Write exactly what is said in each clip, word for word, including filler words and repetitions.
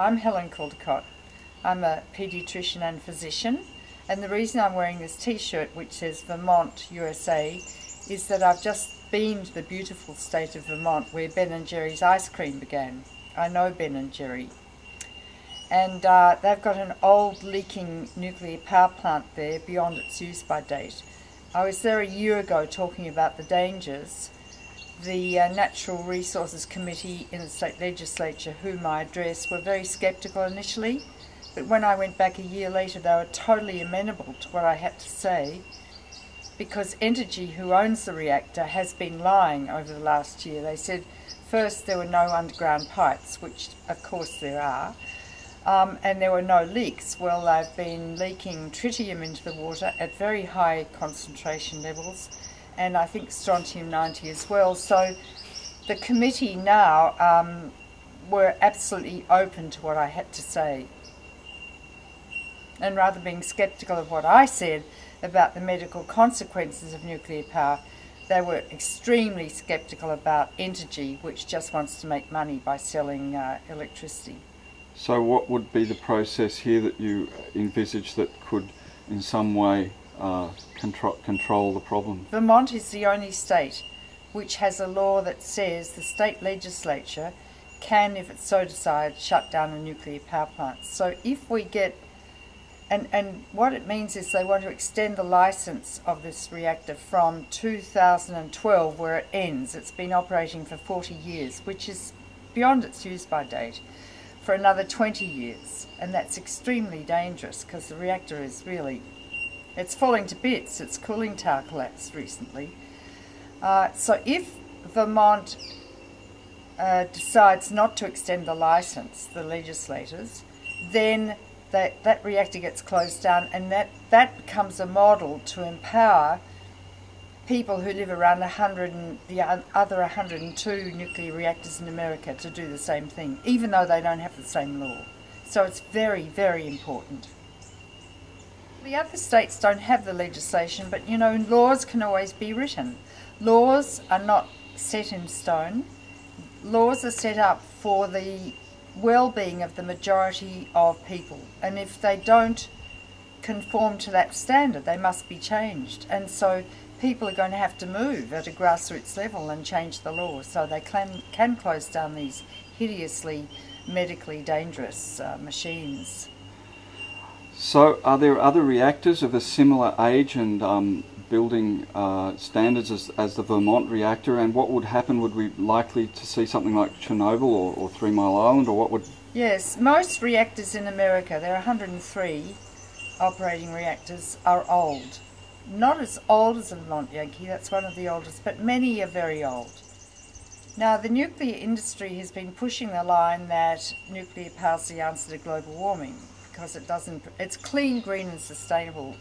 I'm Helen Caldicott. I'm a pediatrician and physician, and the reason I'm wearing this t-shirt, which says Vermont, U S A, is that I've just been to the beautiful state of Vermont where Ben and Jerry's ice cream began. I know Ben and Jerry. And uh, they've got an old leaking nuclear power plant there beyond its use by date. I was there a year ago talking about the dangers. The uh, Natural Resources Committee in the state legislature, whom I addressed, were very sceptical initially, but when I went back a year later they were totally amenable to what I had to say, because Entergy, who owns the reactor, has been lying over the last year. They said first there were no underground pipes, which of course there are, um, and there were no leaks. Well, they've been leaking tritium into the water at very high concentration levels, and I think strontium ninety as well. So the committee now um, were absolutely open to what I had to say. And rather being sceptical of what I said about the medical consequences of nuclear power, they were extremely sceptical about Entergy, which just wants to make money by selling uh, electricity. So what would be the process here that you envisage that could in some way Uh, control, control the problem? Vermont is the only state which has a law that says the state legislature can, if it so decides, shut down a nuclear power plant. So if we get, and, and what it means is they want to extend the license of this reactor from two thousand twelve, where it ends. It's been operating for forty years, which is beyond its use by date, for another twenty years. And that's extremely dangerous, because the reactor is really, it's falling to bits. Its cooling tower collapsed recently. Uh, so if Vermont uh, decides not to extend the license, the legislators, then that, that reactor gets closed down, and that, that becomes a model to empower people who live around one hundred and the other one hundred and two nuclear reactors in America to do the same thing, even though they don't have the same law. So it's very, very important. The other states don't have the legislation, but you know, laws can always be written. Laws are not set in stone. Laws are set up for the well-being of the majority of people, and if they don't conform to that standard, they must be changed. And so people are going to have to move at a grassroots level and change the law so they can, can close down these hideously medically dangerous uh, machines. So are there other reactors of a similar age and um, building uh, standards as, as the Vermont reactor, and what would happen? Would we likely to see something like Chernobyl or, or Three Mile Island, or what would... Yes, most reactors in America, there are one hundred and three operating reactors, are old. Not as old as the Vermont Yankee, that's one of the oldest, but many are very old. Now, the nuclear industry has been pushing the line that nuclear power is the answer to global warming. Because it doesn't, it's clean, green and sustainable.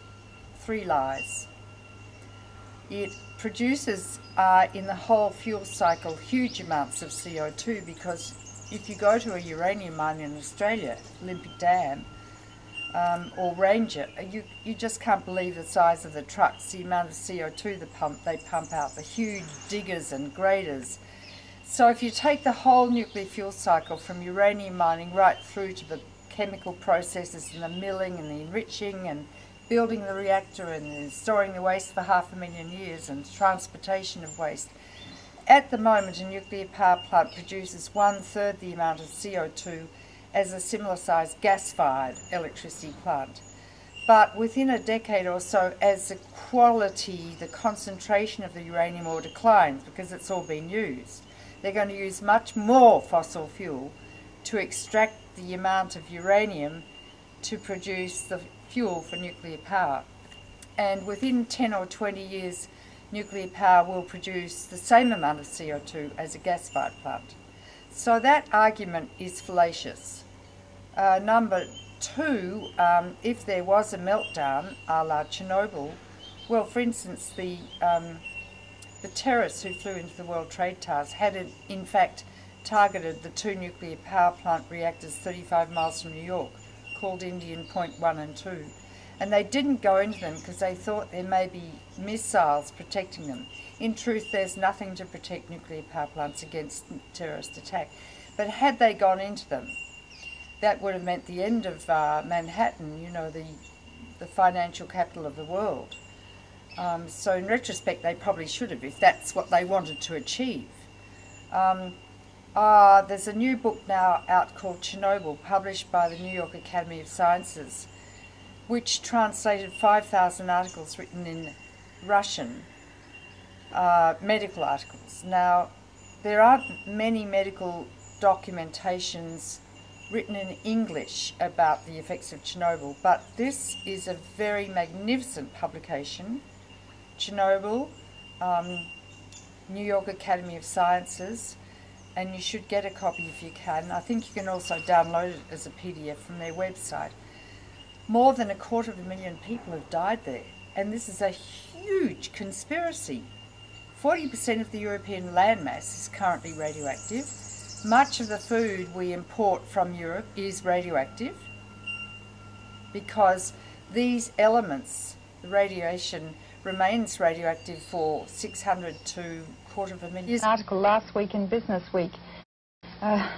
Three lies. It produces uh, in the whole fuel cycle huge amounts of C O two, because if you go to a uranium mine in Australia, Olympic Dam um, or Ranger, you, you just can't believe the size of the trucks, the amount of C O two the pump, they pump out, the huge diggers and graders. So if you take the whole nuclear fuel cycle from uranium mining right through to the chemical processes and the milling and the enriching and building the reactor and storing the waste for half a million years and transportation of waste. At the moment, a nuclear power plant produces one-third the amount of C O two as a similar-sized gas-fired electricity plant. But within a decade or so, as the quality, the concentration of the uranium ore declines, because it's all been used, they're going to use much more fossil fuel to extract the amount of uranium to produce the fuel for nuclear power. And within ten or twenty years, nuclear power will produce the same amount of C O two as a gas-fired plant. So that argument is fallacious. Uh, number two, um, if there was a meltdown, a la Chernobyl, well, for instance, the, um, the terrorists who flew into the World Trade Towers had, an, in fact, targeted the two nuclear power plant reactors thirty-five miles from New York, called Indian Point one and two. And they didn't go into them because they thought there may be missiles protecting them. In truth, there's nothing to protect nuclear power plants against terrorist attack. But had they gone into them, that would have meant the end of uh, Manhattan, you know, the, the financial capital of the world. Um, so in retrospect, they probably should have, if that's what they wanted to achieve. Um, uh, there's a new book now out called Chernobyl, published by the New York Academy of Sciences, which translated five thousand articles written in Russian, uh, medical articles. Now, there aren't many medical documentations written in English about the effects of Chernobyl, but this is a very magnificent publication. Chernobyl, um, New York Academy of Sciences, and you should get a copy if you can. I think you can also download it as a P D F from their website. More than a quarter of a million people have died there, and this is a huge conspiracy. forty percent of the European landmass is currently radioactive. Much of the food we import from Europe is radioactive because these elements, the radiation, remains radioactive for six hundred to quarter of a million years. An article last week in Business Week, uh,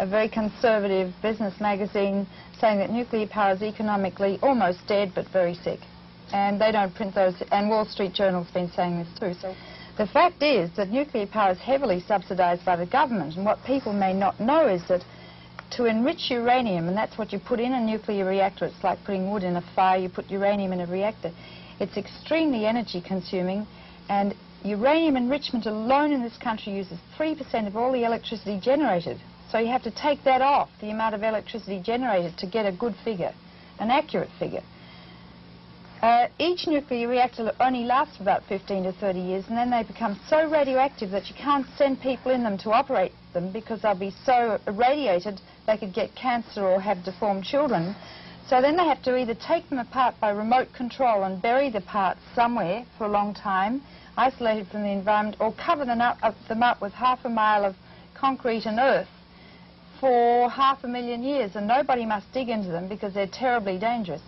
a very conservative business magazine, saying that nuclear power is economically almost dead but very sick. And they don't print those, and Wall Street Journal's been saying this too. So the fact is that nuclear power is heavily subsidised by the government, and what people may not know is that to enrich uranium, and that's what you put in a nuclear reactor, it's like putting wood in a fire, you put uranium in a reactor, it's extremely energy consuming, and uranium enrichment alone in this country uses three percent of all the electricity generated. So you have to take that off, the amount of electricity generated, to get a good figure, an accurate figure. Uh, each nuclear reactor only lasts about fifteen to thirty years, and then they become so radioactive that you can't send people in them to operate them because they'll be so irradiated they could get cancer or have deformed children. So then they have to either take them apart by remote control and bury the parts somewhere for a long time, isolated from the environment, or cover them up, up, them up with half a mile of concrete and earth for half a million years, and nobody must dig into them because they're terribly dangerous.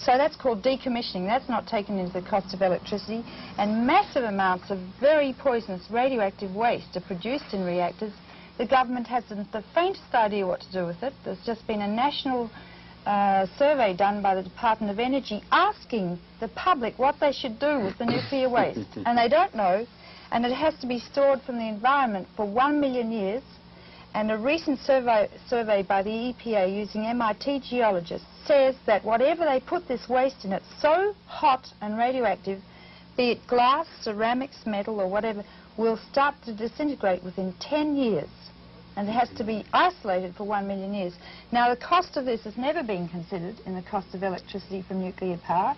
So that's called decommissioning. That's not taken into the cost of electricity. And massive amounts of very poisonous radioactive waste are produced in reactors. The government hasn't the faintest idea what to do with it. There's just been a national uh, survey done by the Department of Energy asking the public what they should do with the nuclear waste. And they don't know. And it has to be stored from the environment for one million years. And a recent survey, survey by the E P A using M I T geologists says that whatever they put this waste in, it's so hot and radioactive, be it glass, ceramics, metal or whatever, will start to disintegrate within ten years. And it has to be isolated for one million years. Now the cost of this has never been considered in the cost of electricity from nuclear power.